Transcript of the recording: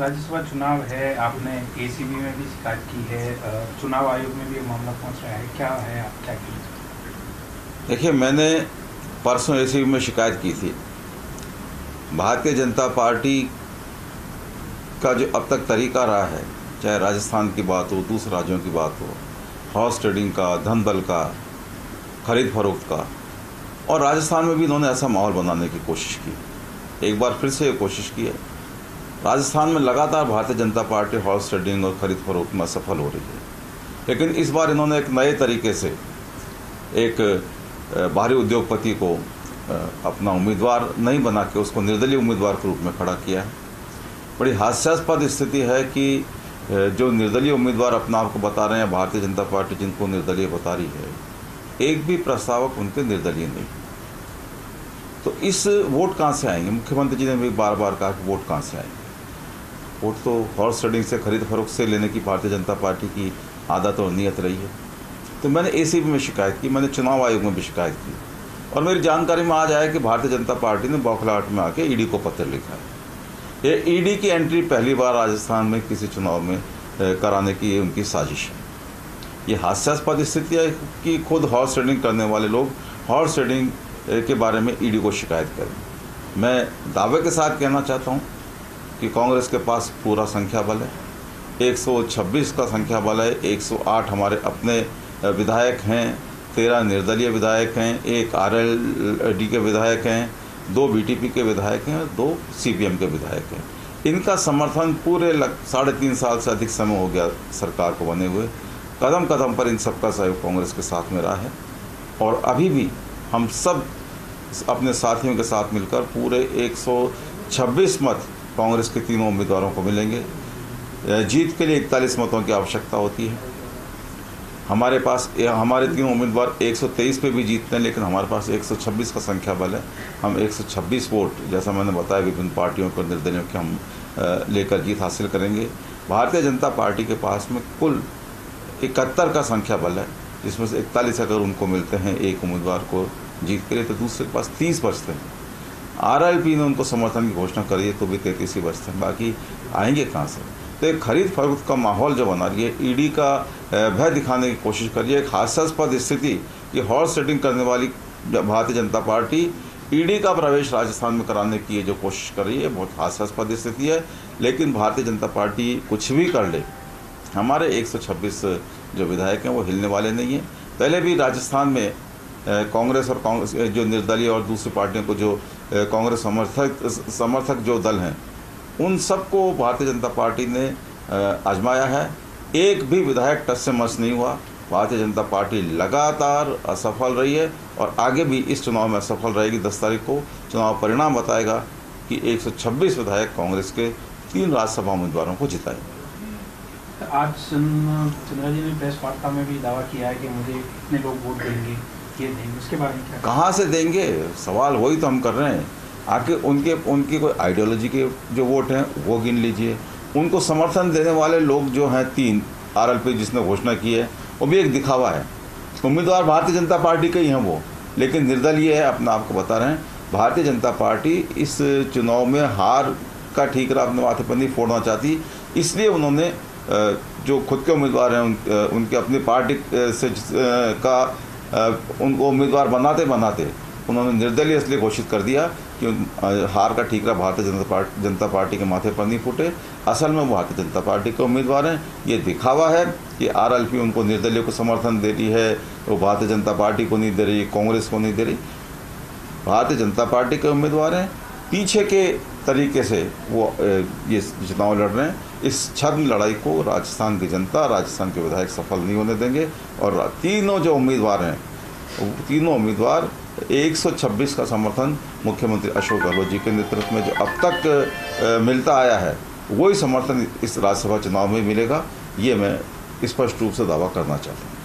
राज्यसभा चुनाव है, आपने एसीबी में भी शिकायत की है, चुनाव आयोग में भी ये मामला पहुंच रहा है, क्या है आप क्या कहेंगे? देखिए, मैंने परसों एसीबी में शिकायत की थी। भारतीय जनता पार्टी का जो अब तक तरीका रहा है, चाहे राजस्थान की बात हो, दूसरे राज्यों की बात हो, हॉर्स ट्रेडिंग का, धन बल का, खरीद फरोख्त का, और राजस्थान में भी इन्होंने ऐसा माहौल बनाने की कोशिश की। एक बार फिर से कोशिश की है। राजस्थान में लगातार Bharatiya Janata party horse trading और खरीद फरोख्त में सफल हो रही है, लेकिन इस बार इन्होंने एक नए तरीके से एक बाहरी उद्योगपति को अपना उम्मीदवार नहीं बना के उसको निर्दलीय उम्मीदवार के रूप में खड़ा किया है। बड़ी हास्यास्पद स्थिति है कि जो निर्दलीय उम्मीदवार अपना आपको बता रहे हैं, भारतीय जनता पार्टी जिनको निर्दलीय बता रही है, एक भी प्रस्तावक उनके निर्दलीय नहीं। तो इस वोट कहाँ से आएंगे? मुख्यमंत्री जी ने भी बार बार कहा कि वोट कहाँ से आएंगे। वोट तो हॉर्स ट्रेडिंग से, खरीद फरोख्त से लेने की भारतीय जनता पार्टी की आदत और नीयत रही है। तो मैंने एसीबी में शिकायत की, मैंने चुनाव आयोग में भी शिकायत की, और मेरी जानकारी में आज आया कि भारतीय जनता पार्टी ने बौखलाहट में आके ईडी को पत्र लिखा है। ये ईडी की एंट्री पहली बार राजस्थान में किसी चुनाव में कराने की ये उनकी साजिश है। ये हास्यास्पद स्थिति है कि खुद हॉर्स ट्रेडिंग करने वाले लोग हॉर्स ट्रेडिंग के बारे में ईडी को शिकायत करें। मैं दावे के साथ कहना चाहता हूँ कि कांग्रेस के पास पूरा संख्या बल है, 126 का संख्या बल है, 108 हमारे अपने विधायक हैं, 13 निर्दलीय विधायक हैं, 1 आरएलडी के विधायक हैं, 2 बीटीपी के विधायक हैं और 2 सीपीएम के विधायक हैं। इनका समर्थन पूरे 3.5 साल से अधिक समय हो गया सरकार को बने हुए। कदम कदम पर इन सबका सहयोग कांग्रेस के साथ में रहा है, और अभी भी हम सब अपने साथियों के साथ मिलकर पूरे 126 मत कांग्रेस के तीनों उम्मीदवारों को मिलेंगे। जीत के लिए 41 मतों की आवश्यकता होती है। हमारे पास हमारे तीनों उम्मीदवार 123 पे भी जीतते हैं, लेकिन हमारे पास 126 का संख्या बल है। हम 126 वोट, जैसा मैंने बताया, विभिन्न पार्टियों को निर्दलीयों के हम लेकर जीत हासिल करेंगे। भारतीय जनता पार्टी के पास में कुल 71 का संख्या बल है, जिसमें से 41 अगर उनको मिलते हैं एक उम्मीदवार को जीत के लिए, तो दूसरे के पास 30 बचते हैं। आरएलपी ने उनको समर्थन की घोषणा करी है, तो भी 33 ही बचते हैं, बाकी आएंगे कहाँ से? तो एक खरीद फरोख्त का माहौल जो बना रही है, ईडी का भय दिखाने की कोशिश करिए। एक हास्यास्पद स्थिति कि हॉर्स ट्रेडिंग करने वाली भारतीय जनता पार्टी ईडी का प्रवेश राजस्थान में कराने की ये जो कोशिश कर रही है, बहुत हास्यास्पद स्थिति है। लेकिन भारतीय जनता पार्टी कुछ भी कर ले, हमारे 126 जो विधायक हैं वो हिलने वाले नहीं हैं। पहले भी राजस्थान में कांग्रेस जो निर्दलीय और दूसरी पार्टियों को जो कांग्रेस समर्थक जो दल हैं, उन सबको भारतीय जनता पार्टी ने आजमाया है। एक भी विधायक टस से मस नहीं हुआ। भारतीय जनता पार्टी लगातार असफल रही है और आगे भी इस चुनाव में असफल रहेगी। 10 तारीख को चुनाव परिणाम बताएगा कि 126 विधायक कांग्रेस के 3 राज्यसभा उम्मीदवारों को जिताएंगे। आज चंद्रा जी ने प्रेस वार्ता में भी दावा किया है कि मुझे इतने लोग वोट देंगे, ये देंगे, उसके बारे में क्या? कहाँ से देंगे? सवाल वही तो हम कर रहे हैं। आके उनकी कोई आइडियोलॉजी के जो वोट हैं वो गिन लीजिए। उनको समर्थन देने वाले लोग जो हैं, 3 आरएलपी जिसने घोषणा की है, वो भी एक दिखावा है। उम्मीदवार भारतीय जनता पार्टी के ही हैं वो, लेकिन निर्दलीय है, अपना आपको बता रहे हैं। भारतीय जनता पार्टी इस चुनाव में हार का ठीकरा अपने माथे पर नहीं फोड़ना चाहती, इसलिए उन्होंने जो खुद के उम्मीदवार हैं उनके अपनी पार्टी से उनको उम्मीदवार बनाते बनाते उन्होंने निर्दलीय इसलिए घोषित कर दिया कि हार का ठीकरा भारतीय जनता पार्टी के माथे पर नहीं फूटे। असल में वो भारतीय जनता पार्टी के उम्मीदवार हैं। ये दिखावा है कि आरएलपी उनको निर्दलीय को समर्थन दे रही है, वो भारतीय जनता पार्टी को नहीं दे रही, कांग्रेस को नहीं दे रही। भारतीय जनता पार्टी के उम्मीदवार हैं, पीछे के तरीके से वो ये चुनाव लड़ रहे हैं। इस छद्म लड़ाई को राजस्थान की जनता, राजस्थान के विधायक सफल नहीं होने देंगे। और तीनों जो उम्मीदवार हैं, तीनों उम्मीदवार 126 का समर्थन मुख्यमंत्री अशोक गहलोत जी के नेतृत्व में जो अब तक मिलता आया है, वही समर्थन इस राज्यसभा चुनाव में मिलेगा, ये मैं स्पष्ट रूप से दावा करना चाहता हूँ।